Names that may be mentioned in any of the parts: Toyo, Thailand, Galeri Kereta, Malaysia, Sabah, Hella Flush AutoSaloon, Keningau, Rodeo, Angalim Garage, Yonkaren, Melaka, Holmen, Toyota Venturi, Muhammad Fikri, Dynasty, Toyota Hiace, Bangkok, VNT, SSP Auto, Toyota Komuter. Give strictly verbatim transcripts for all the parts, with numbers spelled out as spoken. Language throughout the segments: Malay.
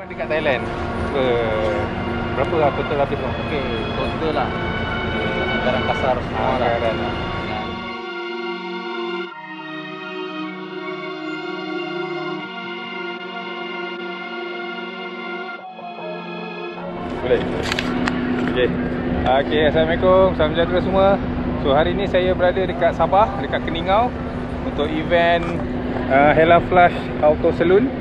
Buat dekat Thailand ke berapa lah total habis tu? Okey, total lah anggaran kasar semua lah. Boleh? Okey. Okey, Assalamualaikum. Salam sejahtera semua. So hari ni saya berada dekat Sabah, dekat Keningau untuk event uh, Hella Flush AutoSaloon.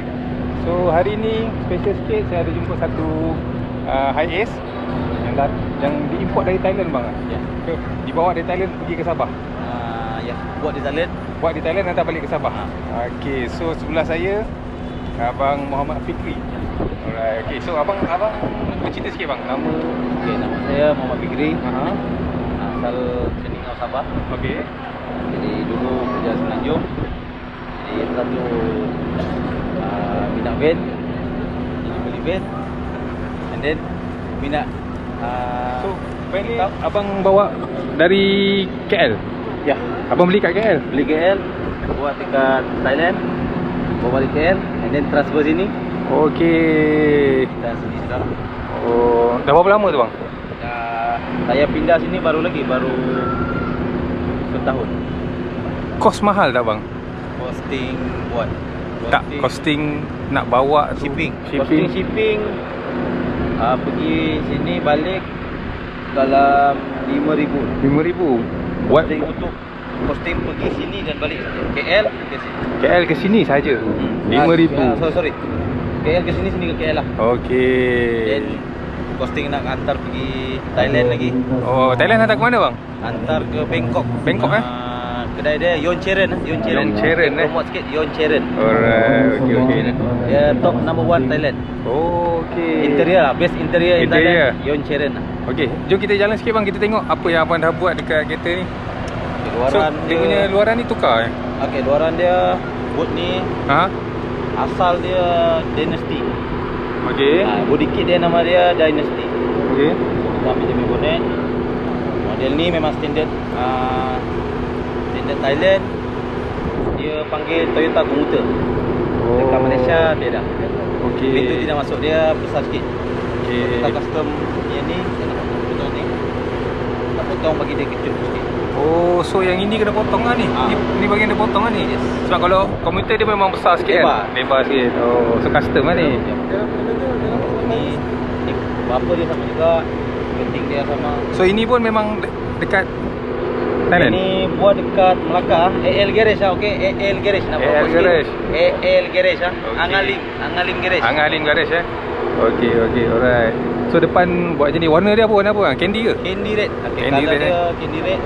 So hari ni special sikit, saya ada jumpa satu uh, Hiace yang dah, yang diimport dari Thailand bang. Ya. Yeah. So, dibawa dari Thailand pergi ke Sabah. Uh, ya, yeah. buat di Thailand, buat di Thailand hantar balik ke Sabah. Uh. Okey, so sebelah saya abang Muhammad Fikri. Yeah. Alright, okey. So abang abang cerita sikit bang. Nama okey, nama saya Muhammad Fikri. Ha. Uh-huh. Asal Keningau Sabah. Okey. Jadi dulu kerja Semenanjung. Jadi satu uh, minat van, jadi beli van, and then minat uh, so van ni abang bawa dari K L. Ya. Abang beli kat K L. Beli K L, bawa dekat Thailand, bawa balik K L, and then transfer sini. Okey. Dah sini sekarang. Oh, dah berapa lama tu bang? Uh, saya pindah sini baru lagi, baru setahun. Kos mahal tak bang? Costing buat costing, tak, costing nak bawa tu shipping. Shipping, costing shipping uh, pergi sini balik dalam lima ribu. lima ribu buat untuk costing pergi sini dan balik K L ke sini. K L ke sini saja. Hmm. lima ribu. Uh, sorry, sorry. K L ke sini, sini ke K L lah. Okey. Costing nak hantar pergi Thailand lagi. Oh, Thailand hantar ke mana bang? Hantar ke Bangkok. Bangkok eh? Uh, kedai dia Yonkaren, Yonkaren. Yonkaren eh. Promote sikit Yonkaren. Alright, okey okey. Dia top number one Thailand. Oh, okey. Interior, best interior, interior. Thailand, Yonkaren. Okey, jom kita jalan sikit bang, kita tengok apa yang abang dah buat dekat kereta ni. Okay, luaran so, dia, dia punya luaran ni tukar eh. Okey, luaran dia boot ni. Ha? Asal dia Dynasty. Okey. Ah, body kit dia nama dia Dynasty. Okey. Kita ambil demi bonet. Model ni memang standard uh, standard Thailand. Dia panggil Toyota Komuter. Oh. Dekat Malaysia dia dah. Okey. Pintu tidak masuk dia besar sikit. Okey. Kita custom yang ni, kita potong ni. Kita potong bagi dia kecil sikit. Oh, so yang ini kena potong lah ni. Ah. Ni, ni bahagian dia potong lah ni. Yes. Sebab kalau komputer dia memang besar sikit lebar. Kan. Lebar sikit. Oh, so custom lah ni. Ni, ni bumper dia sama juga, keting dia sama. So ini pun memang dekat Thailand. Ini buat dekat Melaka, A L Garage ah. Okey, A L Garage nama A L Garage. A L Garage ah. Okay. Angalim, Angalim Garage. Angalim Garage eh. Okey okey, alright. So depan buat macam ni. Warna dia apa? Warna apa? Candy ke? Candy red. Okey, candy red. Dia, eh. Candy red.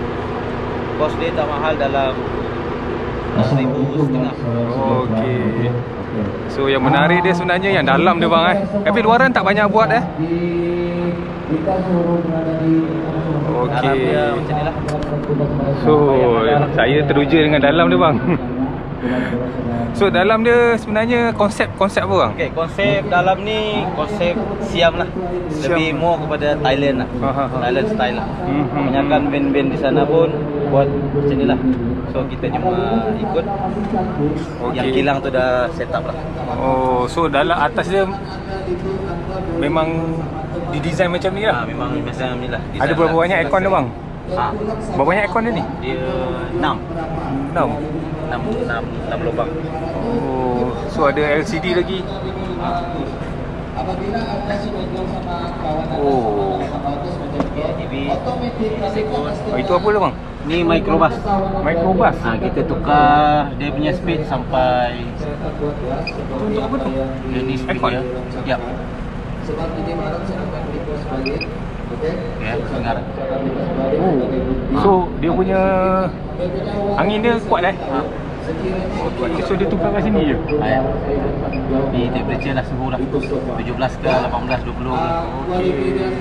Kos dia tak mahal, dalam seribu setengah. Oh, okey. So yang menarik dia sebenarnya yang dalam dia bang eh. Tapi luaran tak banyak buat eh. Okey. So saya teruja dengan dalam dia bang. So dalam dia sebenarnya konsep-konsep apa bang? Okey, konsep dalam ni konsep Siam lah. Siam. Lebih more kepada Thailand lah. Aha. Thailand style lah. Hmm. Kebanyakan band-band di sana pun buat macam ni lah. So kita cuma ikut. Okay. Yang kilang tu dah set up lah. Oh, so dalam atas dia memang didesain macam ni lah. Ha, memang macam ni lah. Design. Ada berapa banyak aircon dia bang? Ha. Berapa banyak aircon dia ni? Dia enam lubang. Oh, so ada L C D lagi. Ha. Apabila anda sudah tengok sama kawan anda, oh, T V automatic. Oh, itu apa dia bang? Ni microbus. Microbus. Ha, kita tukar dia punya speed sampai untuk apa tu? Ini speed dia. Ya. Sebab ini malam saya akan report sebagai okey. Ya, dengar. So dia punya angin dia kuat eh. Ha. Okay, so dia tukar kat sini je. Ha, ya. Di temperature lah, suhu lah tujuh belas ke lapan belas, dua puluh. Okey.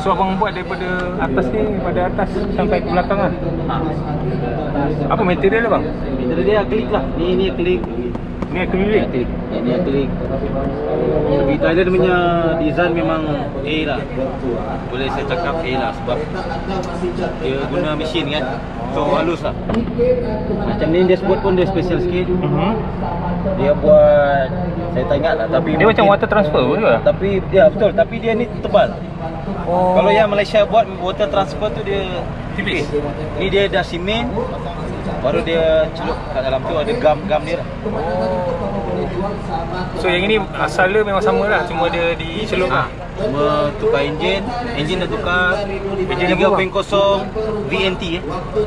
So abang buat daripada atas ni, daripada atas sampai ke belakang lah. Ha. Apa material dia bang? Material dia akrilik lah. Ni ni akrilik. Ni akrilik. Ni akrilik. Ni akrilik. tapi Thailand punya design memang A lah, boleh saya cakap A lah, sebab dia guna mesin kan, so halus lah. Macam ni dashboard pun dia special sikit. Uh-huh. Dia buat, saya tak ingat lah, tapi dia macam water transfer pun juga? Tapi, ya betul, tapi dia ni tebal. Oh. Kalau yang Malaysia buat water transfer tu dia tipis. Ni dia dah simen, baru dia celup kat dalam tu ada gam-gam dia lah. So yang ini asal dia memang sama lah, cuma dia dicelup lah. Cuma tukar enjin, enjin dah tukar. Enjin tiga titik kosong V N T eh,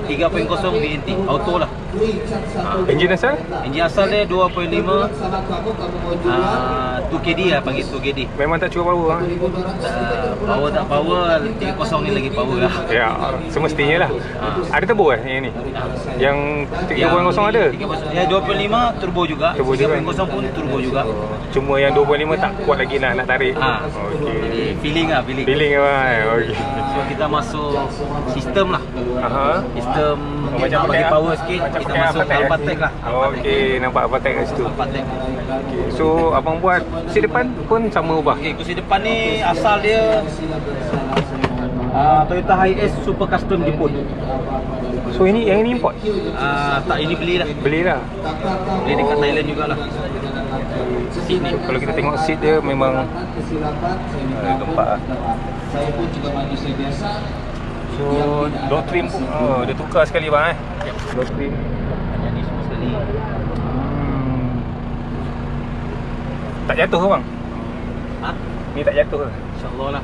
tiga titik kosong V N T, auto lah. Ha. Enjin asal? Enjin asal dia dua titik lima, uh, dua K D lah, panggil dua K D. Memang tak cuba power lah. Uh, power tak power, tiga titik kosong ni lagi power lah. Ya, semestinya lah. Ha. Ada turbo eh yang ni? Ha. Yang tiga titik kosong ada? Ya, dua titik lima turbo juga, tiga titik kosong pun turbo juga. Cuma yang dua titik lima tak kuat lagi nak, nak tarik. Ha. Okay. Jadi feeling lah, feeling. Feeling lah, okay. So kita masuk sistem lah. Aha. Sistem oh, macam bagi lah power sikit, macam kita masuk Alpha Tech lah. Oh, okey, nampak Alpha Tech kat situ. Alpha Tech. Okay. So abang buat kursi depan pun sama ubah. Okey, kursi depan ni asal dia uh, Toyota Hiace Super Custom Jepun. So ini yang ini import? Uh, tak, ini belilah. Belilah. Beli dekat oh. Thailand jugalah. Seat ni, kalau kita tengok seat dia memang gempak lah. So, door trim pun oh, dia tukar sekali bang eh? Door trim banyak ni semua sekali. Hmm. Tak jatuh ke bang? Ha? Ni tak jatuh ke? InsyaAllah lah.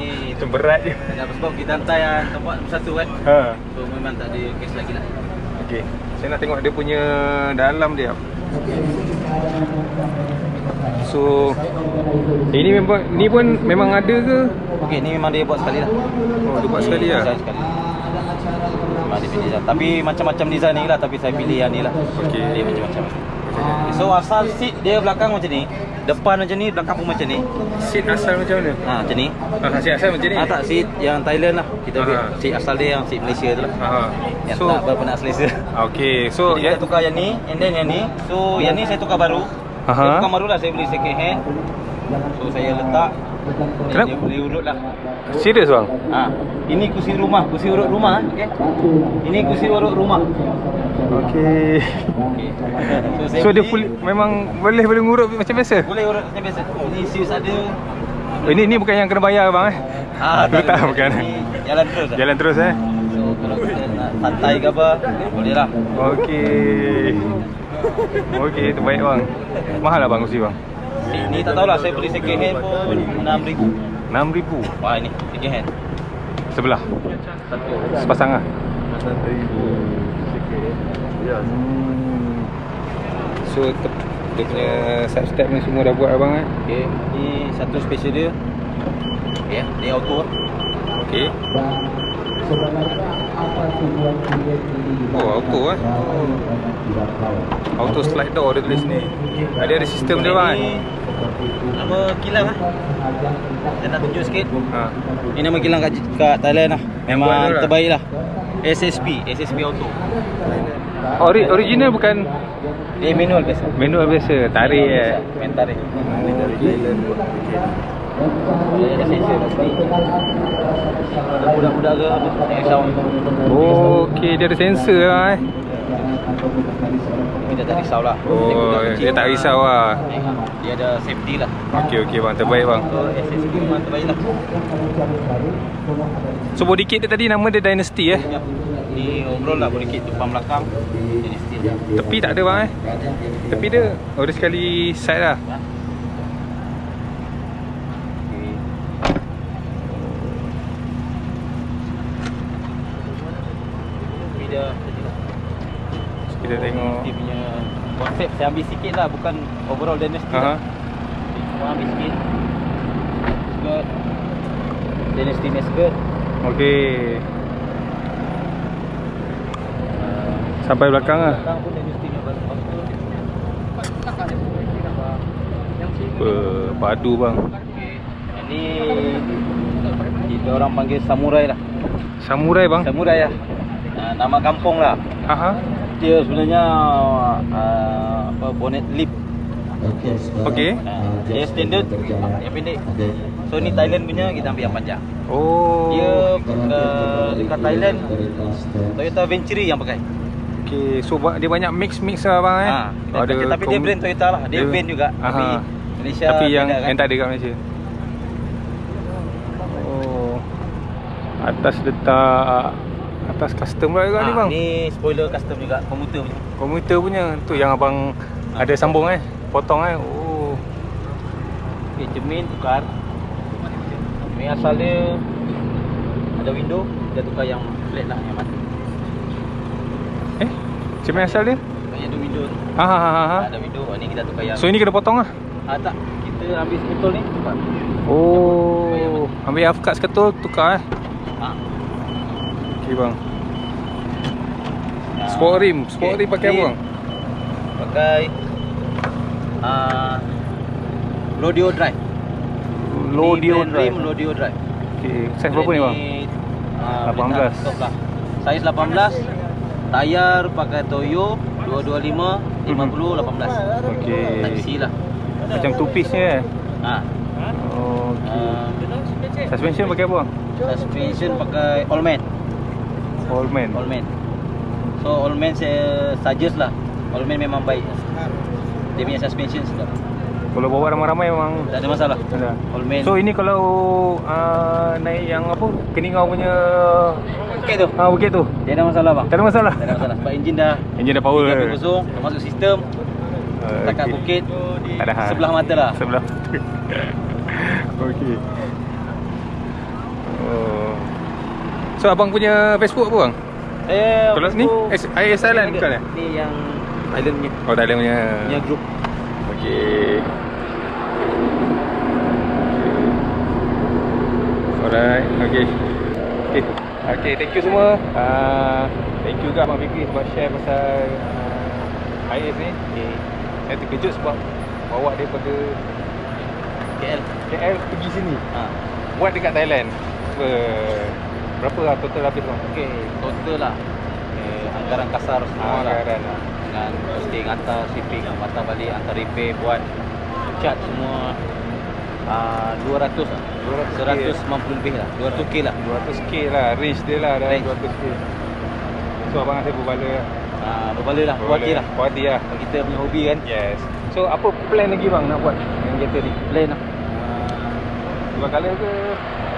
Macam berat je. Sebab kita hantai tempat satu kan? Ha. So, memang tak ada kes lagi lah. Okay, saya nak tengok dia punya dalam dia. So ini memang ni pun memang ada ke? Okey, ni memang dia buat sekali lah. Oh, dia buat sekali lah. Memang dia pilih lah. Tapi macam-macam design ni lah, tapi saya pilih yang ni lah. Okey. Dia macam-macam. So asal seat dia belakang macam ni, depan macam ni, belakang pun macam ni. Seat asal macam mana? Ha, macam ni. Ah, seat asal macam ni. Ah tak, seat yang Thailand lah. Kita ambil seat asal dia yang seat Malaysia tu lah. Ha. Yang so, tak berapa nak selesa. Okey. So jadi, yeah, saya tukar yang ni and then yang ni. So yang ni saya tukar baru. Aha. Saya tukar baru lah, saya beli second hand. So saya letak. Kenapa? Dia boleh urut lah. Serius bang? Ha. Ini kursi rumah, kursi urut rumah, okey. Ini kursi urut rumah. Okey. Okay. So, so dia full, memang boleh boleh urut macam biasa. Boleh urut macam biasa. Ini sius ada. Oh, ini ni bukan yang kena bayar bang eh. Ah, tak, tak bukan. Jalan terus. Lah. Jalan terus eh. So kalau kita nak santai ke apa, bolehlah. Okey. Okey, tu baik bang. Mahal lah bang kursi bang? Ini tak tahulah, saya beli second hand pun enam ribu. enam ribu. Wah, ini second hand. Sebelah. Sepasang ah. enam ribu. Hmm. So dia punya substep ni semua dah buat abang kan? Okay, ni satu special dia. Ya, yeah, dia auto. Okay. Oh, auto eh. Auto slide door dia tulis ni. Ada ada sistem dia bang. Nama kilang ah. Saya nak tunjuk sikit. Ha. Ini nama kilang kat, kat Thailand lah. Memang terbaik lah. S S P, S S P Auto. Ori, original bukan? Dia manual biasa. Manual biasa, tarik eh. Main tarik. Main tarik. Budak-budak ke apa tengok sound. Okey, dia ada sensor lah eh. Dia tak risau lah. Oh, dia tak risau lah. Dia ada safety lah. Okey, okey bang, terbaik bang. S S P memang terbaik lah. So body kit dia tadi nama dia Dynasty eh? Ni overall lah body kit, depan belakang Dynasty. Tepi tak ada bang eh? Tepi dia, oh dia sekali side lah. Kita tengok dia punya konsep, saya ambil sikit lah, bukan overall Dynasty. Aha. Lah cuma ambil sikit skirt Dynasty ni skirt. Okey. Uh, sampai belakang lah. Belakang pun Dynasty ni padu bang. Okay. Ini kita orang panggil samurai lah. Samurai bang? Samurai lah. Uh, nama kampung lah. Aha. Dia sebenarnya uh, apa, bonnet lip. Okey. Dia standard yang pendek. So ni Thailand punya, kita ambil yang panjang. Oh. Dia uh, dekat Thailand Toyota Venturi yang pakai. Okey, so dia banyak mix-mix lah bang eh. Ha, ada, tapi dia brand Toyota lah. Dia, dia van juga. Tapi Malaysia tapi yang kan? yang tak ada kat Malaysia. Oh. Atas letak atas custom lah juga ha, ni bang. Ni spoiler custom juga, komuter punya. Komuter punya. Tu yang abang ha. ada sambung eh. Potong eh. Oh. Okey, cermin tukar. Ni asal dia ada window, kita tukar yang flat lah, yang mati. Eh? Cermin asal dia? Yang ada window tu. Ha ha ha ha. Ada window. Ni kita tukar yang. So ini kena potong lah. Ah tak, kita ambil seketul ni tukar. Oh. Yang yang ambil half cut seketul tukar eh. Ha. Okey bang. Ha. Sport rim, sport okay. rim pakai apa bang? Pakai Uh, Rodeo drive. Rodeo drive. Rodeo drive. Okey, saiz berapa ni bang? lapan belas. Saiz lapan belas. Tayar pakai Toyo dua dua lima lima puluh lapan belas. Okey. Tak isilah. Macam two piece ni eh. Ha. Okey. Uh, suspension pakai apa bang? Suspension pakai Holmen. Holmen. Holmen. So Holmen saya suggest lah. Holmen memang baik. Dia punya suspension sedap. Kalau bawa ramai-ramai memang tak ada masalah. Ada. Holmen. So ini kalau uh, naik yang apa? Keningau punya bukit tu. Ha bukit tu. Dia ada masalah bang. Tak ada masalah. Tak ada masalah sebab enjin dah. Enjin dah power. Dah kosong, dah masuk sistem. Uh, Dekat okay. bukit tak ada sebelah mata lah. Sebelah. Okey. Oh. So abang punya Facebook apa bang? Eh, kalau ni A L Garage bukan eh? Ni yang Thailand punya. Oh Thailand punya. Punya group. Okey. Alright, okey. Okey. Okey, thank you semua. Uh, thank you juga Abang Fikri sebab share pasal uh, Hiace ni. Okey. Saya terkejut sebab bawa daripada K L. K L pergi sini. Ha. Buat dekat Thailand. Ber... Berapa lah total habis bang? Okey, total lah. Eh, anggaran kasar semua lah. Anggaran lah. Dengan posting atas, shipping, hantar balik, hantar repair, buat cat semua uh, dua ratus lah, seratus sembilan puluh lebih lah, dua ratus K lah, dua ratus K lah, range dia lah, dah dua ratus K. So abang rasa berbala lah? Uh, berbala lah, berhati lah, berhati lah, kita punya hobi kan. Yes. So apa plan lagi bang nak buat dengan kereta ni? Plan lah dua uh, color ke?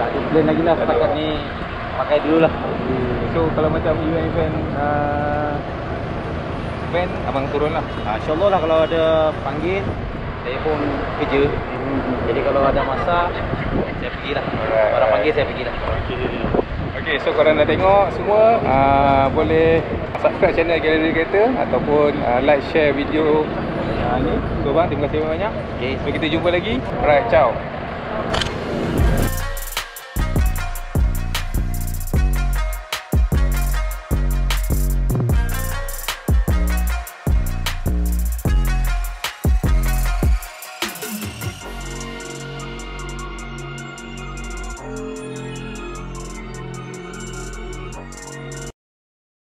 Tak ada plan lagi lah, setakat ni pakai dulu lah. So kalau macam event-event uh, Van, abang turun lah. Ha, InsyaAllah lah kalau ada panggil, saya pun kerja. hmm. Jadi kalau ada masa, saya pergilah. Alright. Orang panggil saya pergilah. Okey. Okey, so korang dah tengok semua, uh, boleh subscribe channel Galeri Kereta ataupun uh, like, share video uh, ni. So bang, terima kasih banyak. Okay. So kita jumpa lagi. Alright, ciao.